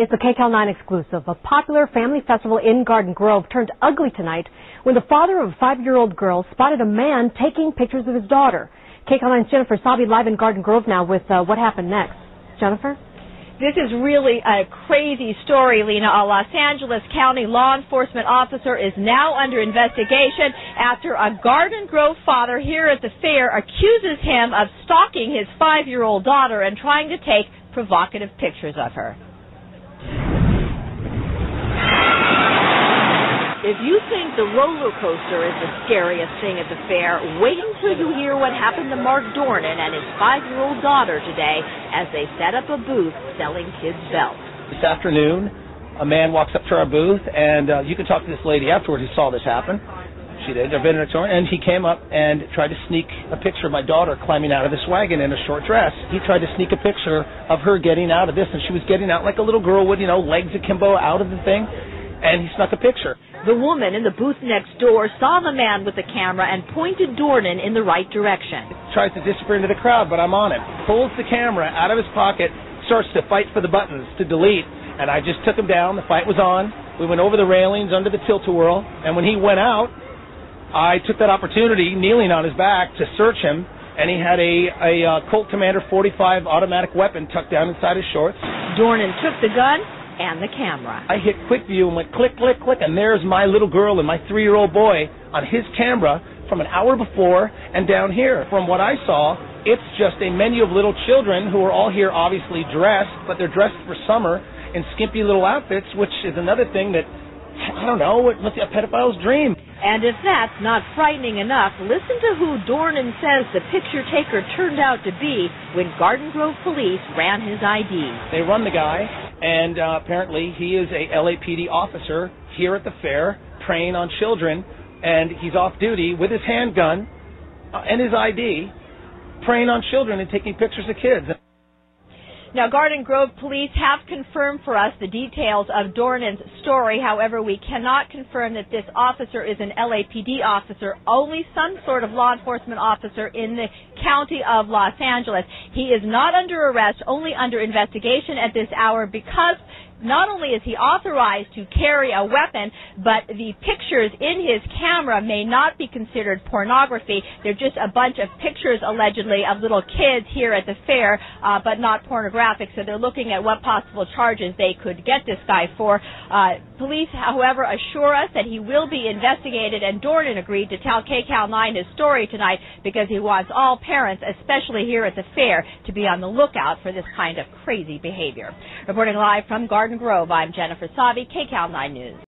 is the KCAL 9 exclusive. A popular family festival in Garden Grove turned ugly tonight when the father of a 5-year-old girl spotted a man taking pictures of his daughter. KCAL 9's Jennifer Sabi live in Garden Grove now with what happened next. Jennifer? This is really a crazy story, Lena. A Los Angeles County law enforcement officer is now under investigation after a Garden Grove father here at the fair accuses him of stalking his 5-year-old daughter and trying to take provocative pictures of her. If you think the roller coaster is the scariest thing at the fair, wait until you hear what happened to Mark Dornan and his 5-year-old daughter today as they set up a booth selling kids' belts. This afternoon, a man walks up to our booth, and you can talk to this lady afterwards who saw this happen. She did, a valedictorian, and he came up and tried to sneak a picture of my daughter climbing out of this wagon in a short dress. He tried to sneak a picture of her getting out of this, and she was getting out like a little girl would, you know, legs akimbo out of the thing, and he snuck a picture. The woman in the booth next door saw the man with the camera and pointed Dornan in the right direction. Tries to disappear into the crowd, but I'm on him. Pulls the camera out of his pocket, starts to fight for the buttons to delete, and I just took him down. The fight was on. We went over the railings, under the tilt-a-whirl, and when he went out, I took that opportunity, kneeling on his back, to search him, and he had a Colt Commander .45 automatic weapon tucked down inside his shorts. Dornan took the gun and the camera. I hit quick view and went click, click, click, and there's my little girl and my 3-year-old boy on his camera from an hour before and down here. From what I saw, it's just a menu of little children who are all here obviously dressed, but they're dressed for summer in skimpy little outfits, which is another thing that, I don't know, it must be a pedophile's dream. And if that's not frightening enough, listen to who Dornan says the picture taker turned out to be when Garden Grove police ran his ID. They run the guy, and apparently he is a LAPD officer here at the fair, preying on children, and he's off duty with his handgun and his ID, preying on children and taking pictures of kids. Now, Garden Grove police have confirmed for us the details of Dornan's story. However, we cannot confirm that this officer is an LAPD officer, only some sort of law enforcement officer in the county of Los Angeles. He is not under arrest, only under investigation at this hour because not only is he authorized to carry a weapon, but the pictures in his camera may not be considered pornography. They're just a bunch of pictures, allegedly, of little kids here at the fair, but not pornographic. So they're looking at what possible charges they could get this guy for. Police, however, assure us that he will be investigated, and Dornan agreed to tell KCAL 9 his story tonight because he wants all parents, especially here at the fair, to be on the lookout for this kind of crazy behavior. Reporting live from Garden Grove, I'm Jennifer Sabi, KCAL 9 News.